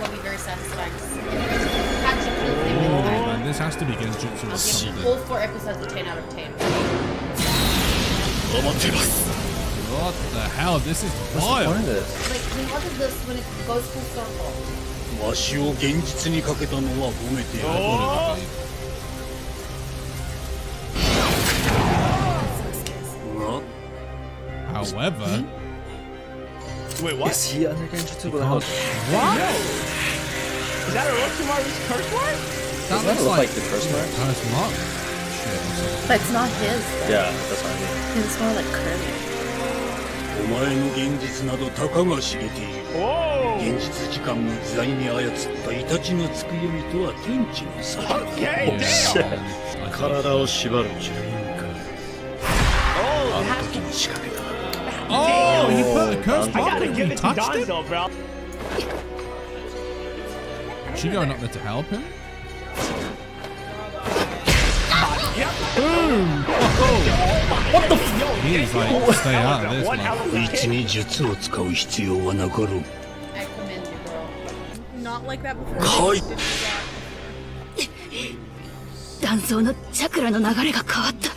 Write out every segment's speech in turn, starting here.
will be very satisfying to see. Itachi kills him in 5. This has to be Genjutsu. I'll give all 4 episodes a 10 out of 10. What the hell? This is wild. What's the point of this? Like, we wanted this when it goes full circle. Oh! However, wait, what? Is he under Genjutsu? What? Is that a Rokimari's curse mark? Doesn't that look like the curse mark? Curse mark? Shit. But it's not his, though. Yeah, that's what I mean. It's more like Kirby. Oh! Okay, damn! Oh, he put a curse mark and we touched him? Is she going up there to help him? Yep. Boom! Oh. What the f- He's like, stay out of this, man. I commend you, girl. Not like that before. Danzo's chakra no nagare ga kawatta.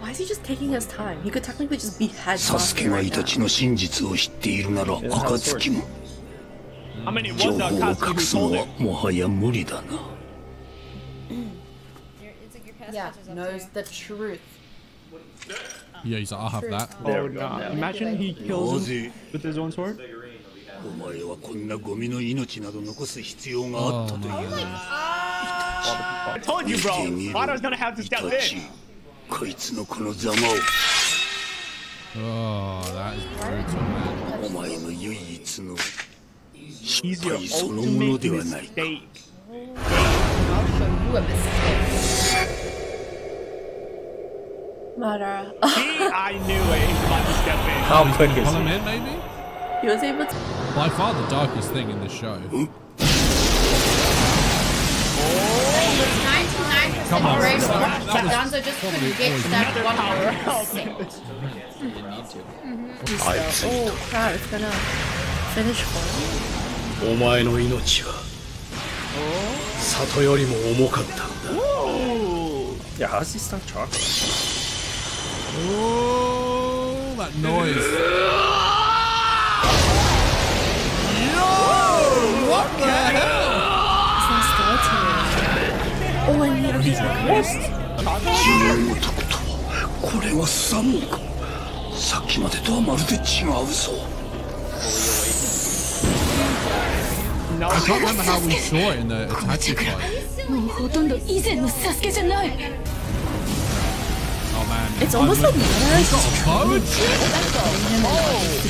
Why is he just taking his time? He could technically just be head. Sasuke right now. I mean, it was that yeah, knows the truth. Yeah, he's like, I'll have that. Oh, no. Imagine he kills him with his own sword. Oh, my God. I told you, bro. Wada was gonna have to step in. Oh, that is brutal, man. He's your ultimate mistake. Madara. I knew it. He was about to step in. How quick is he? Maybe? He was able to. By far the darkest thing in this show. Come on, Danzo just couldn't get that one hour. Oh crap, it's gonna finish for him. Yeah, how does he start chocolate? Oh, that noise. Yo, what the hell? Oh, I need a piece of crust. Now, I can't remember how we saw it in the Itachi fight. Oh, man. It's almost like he's got a bow and shit.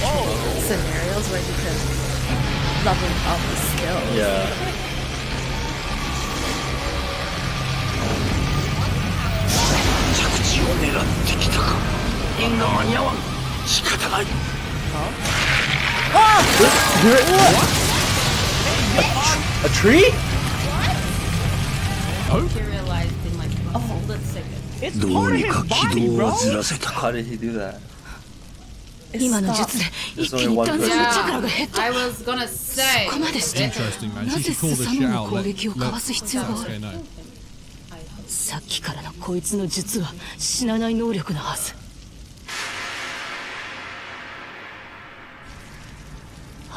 Oh, scenarios where you could level up the skills. Yeah. Huh? A tree? What? He realized in like a split second. It's part of his body, bro. How did he do that? There's only one person. Yeah, I was gonna say. Interesting, man. You should call this shit out. Let Sasuke know. Oh, my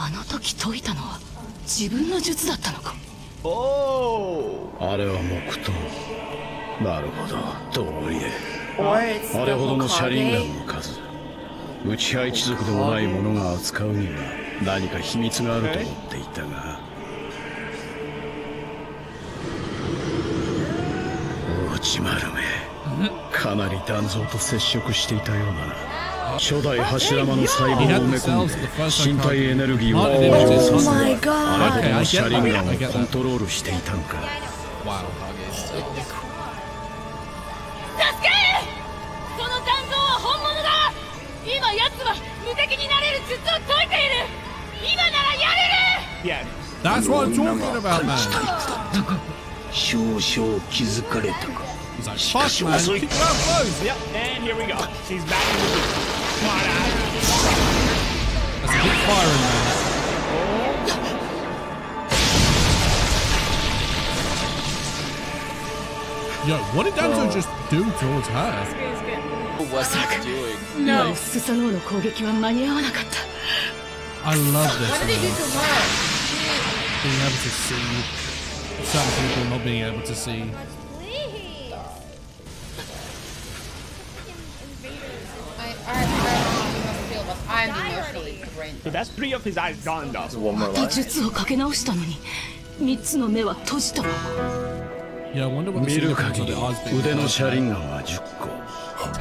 God! Okay, I get that. I get that. Wow. Yeah. That's what I'm talking about, man. He's like, fuck, man. Keep that close. Yep, and here we go. She's back in the room. Come on out. That's a bit far in there. Yo, what did Danzo just do towards her? What was he doing? No. I love this. What did he do to her? Being able to see. Some people not being able to see. So that's 3 of his eyes gone though. One more life. Yeah, I wonder what the significance of the eyes being gone.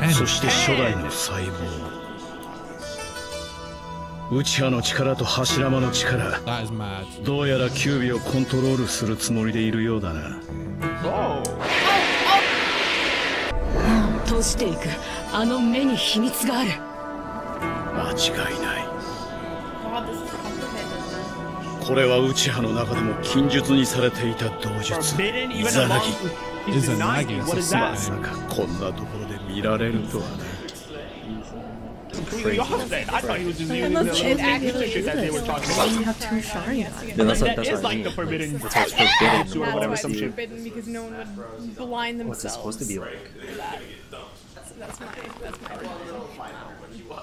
That is mad. Oh. これはウチハの中でも禁術にされていた道術。イザナギ。イザナギ。こんなところで見られるとはね。I thought he was just using the shit that they were talking about. You have 2 Sharingan. Yeah, that is like the forbidden or whatever, some shit. Because no one would blind themselves. What's it supposed to be like? That's my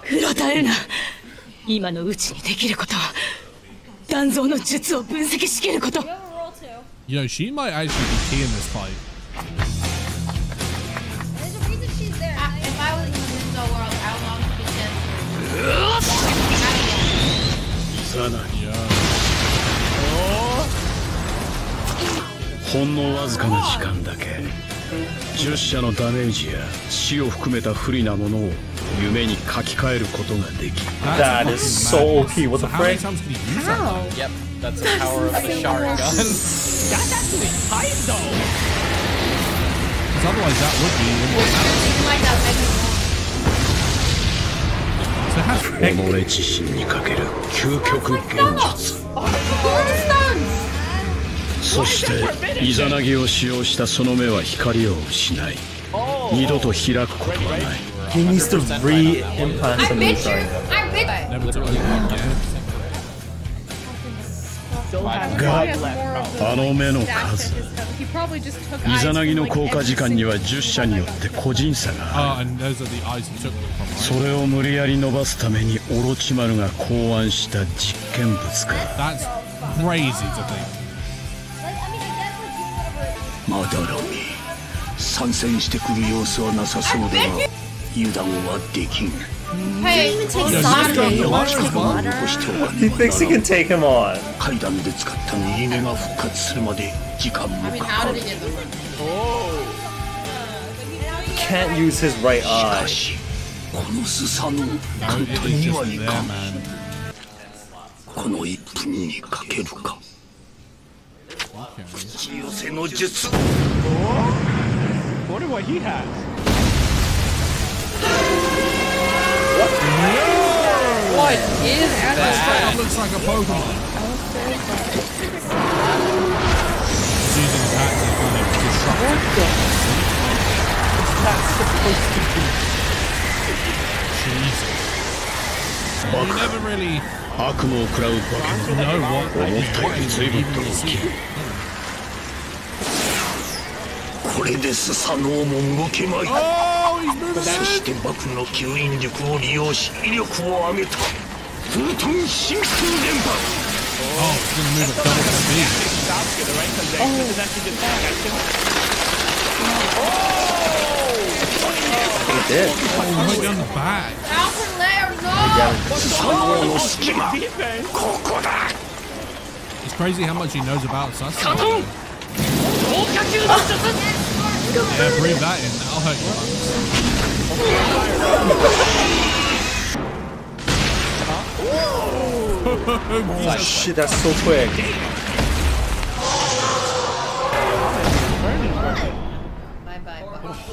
Urotaena. 今のうちにできることは Danzoの術を分析しきること Yo, she might actually be key in this fight. There's a reason she's there. If I was in the Danzo world, I would want to be dead. That is so OP. What the frick? How? Yep, that's the power of the Sharingan. That's actually tight though. Because otherwise that would be. So how frick? Oh, he needs to re-implant some of That's crazy to think. He thinks he can take him on. He can't use his right eye. What do he have? What? No. What is that? That looks like a Pokemon. That's supposed to be. Jesus. You never really know what they do. Oh! It's crazy how much he knows about Sasuke. Yeah, breathe that in. That'll hurt your lungs. Oh shit, that's so quick.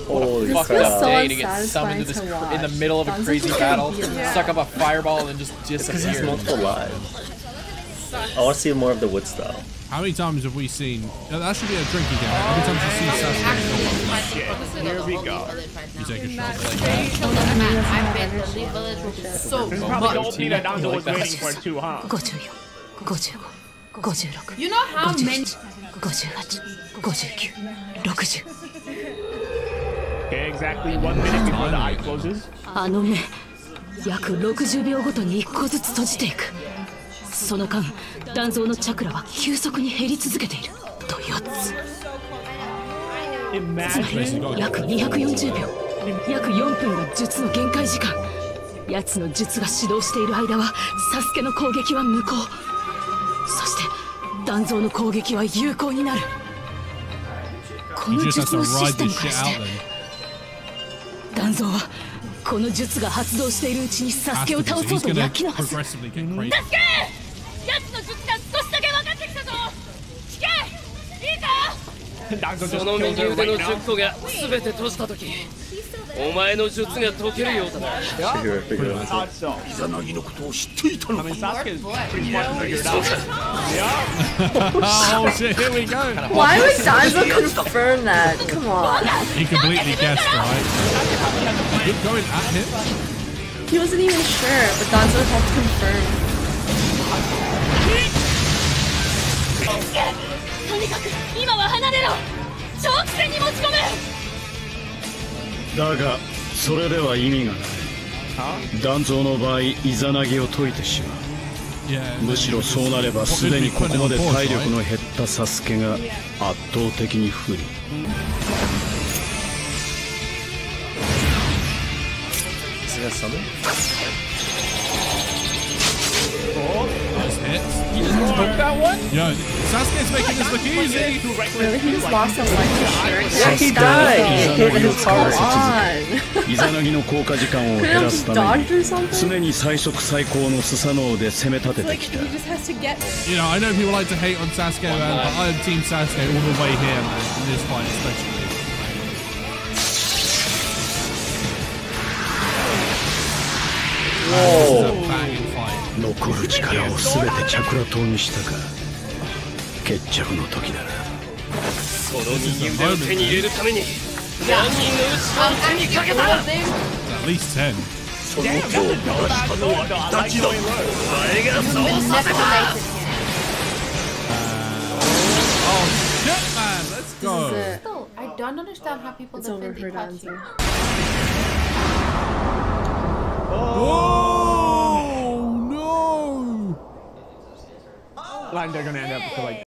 Holy fuck, that day to get summoned to this in the middle of a crazy battle, suck up a fireball and just disappear. I want to see more of the wood style. How many times have we seen... that should be a drinking game. How many times have you seen Sasuke? Here we go. You take a shot. I bet the village will be so... This is probably the old thing that Danzo was waiting for too, huh? You know how many... Okay, exactly 1 minute before the eye closes. You just have to ride this shit out then. Danzo has to, because he's going to progressively get crazy. Danzo just killed her right now. I mean, Sasuke is pretty much figured out. Oh shit, here we go. Why would Danzo confirm that? Come on. He completely guessed, right? Keep going at him. He wasn't even sure, but Danzo helped confirm. He just broke that one? Yo, Sasuke's making this look easy! Really? He just lost some life insurance. Yeah, he died! Come on! Dodged or something? He just has to get... You know, I know people like to hate on Sasuke, man, but I am Team Sasuke all the way here, man, in this fight especially. Whoa! This is a banging fight. At least 10. Oh shit, man, let's go. I don't understand how people defend Itachi. Oh! They're gonna end up like